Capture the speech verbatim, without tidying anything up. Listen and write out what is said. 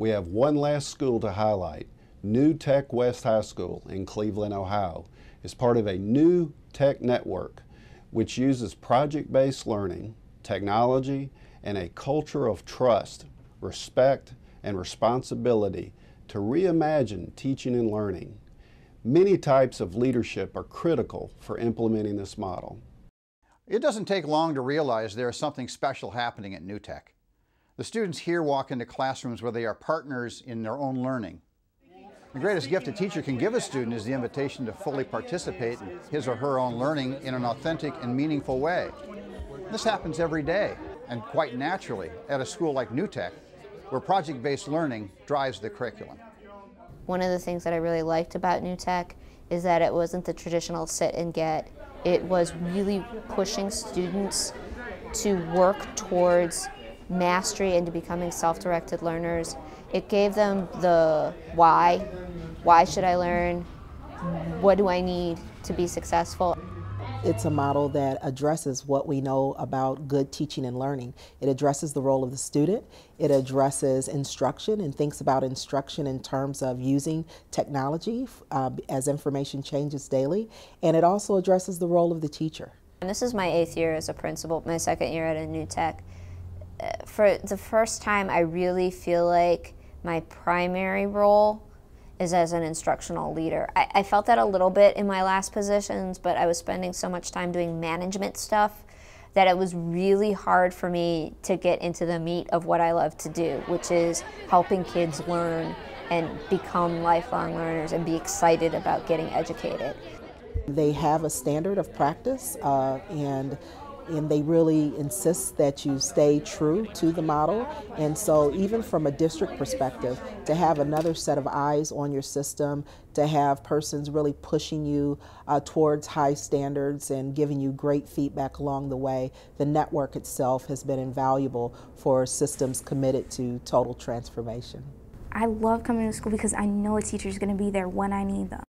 We have one last school to highlight, New Tech West High School in Cleveland, Ohio. It's part of a New Tech Network, which uses project-based learning, technology, and a culture of trust, respect, and responsibility to reimagine teaching and learning. Many types of leadership are critical for implementing this model. It doesn't take long to realize there is something special happening at New Tech. The students here walk into classrooms where they are partners in their own learning. The greatest gift a teacher can give a student is the invitation to fully participate in his or her own learning in an authentic and meaningful way. This happens every day, and quite naturally, at a school like New Tech, where project-based learning drives the curriculum. One of the things that I really liked about New Tech is that it wasn't the traditional sit and get. It was really pushing students to work towards mastery and to becoming self-directed learners. It gave them the why. Why should I learn? What do I need to be successful? It's a model that addresses what we know about good teaching and learning. It addresses the role of the student. It addresses instruction and thinks about instruction in terms of using technology uh, as information changes daily. And it also addresses the role of the teacher. And this is my eighth year as a principal, my second year at a New Tech. For the first time, I really feel like my primary role is as an instructional leader. I, I felt that a little bit in my last positions, but I was spending so much time doing management stuff that it was really hard for me to get into the meat of what I love to do, which is helping kids learn and become lifelong learners and be excited about getting educated. They have a standard of practice, uh, and and they really insist that you stay true to the model. And so even from a district perspective, to have another set of eyes on your system, to have persons really pushing you uh, towards high standards and giving you great feedback along the way, the network itself has been invaluable for systems committed to total transformation. I love coming to school because I know a teacher is going to be there when I need them.